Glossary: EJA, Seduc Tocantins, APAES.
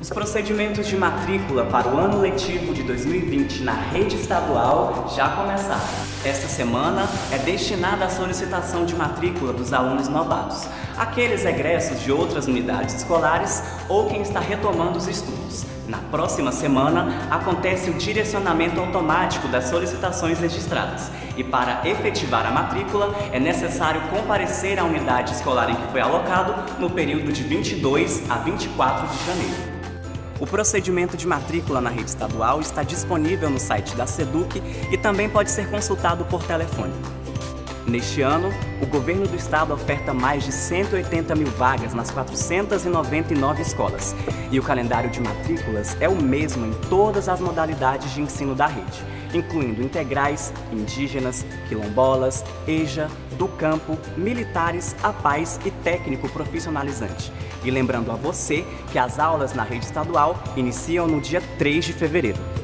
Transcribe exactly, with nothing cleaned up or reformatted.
Os procedimentos de matrícula para o ano letivo de dois mil e vinte na rede estadual já começaram. Esta semana é destinada à solicitação de matrícula dos alunos novatos, aqueles egressos de outras unidades escolares ou quem está retomando os estudos. Na próxima semana, acontece o direcionamento automático das solicitações registradas e, para efetivar a matrícula, é necessário comparecer à unidade escolar em que foi alocado no período de vinte e dois a vinte e quatro de janeiro. O procedimento de matrícula na rede estadual está disponível no site da Seduc e também pode ser consultado por telefone. Neste ano, o Governo do Estado oferta mais de cento e oitenta mil vagas nas quatrocentas e noventa e nove escolas. E o calendário de matrículas é o mesmo em todas as modalidades de ensino da rede, incluindo integrais, indígenas, quilombolas, EJA, do campo, militares, APAES e técnico profissionalizante. E lembrando a você que as aulas na rede estadual iniciam no dia três de fevereiro.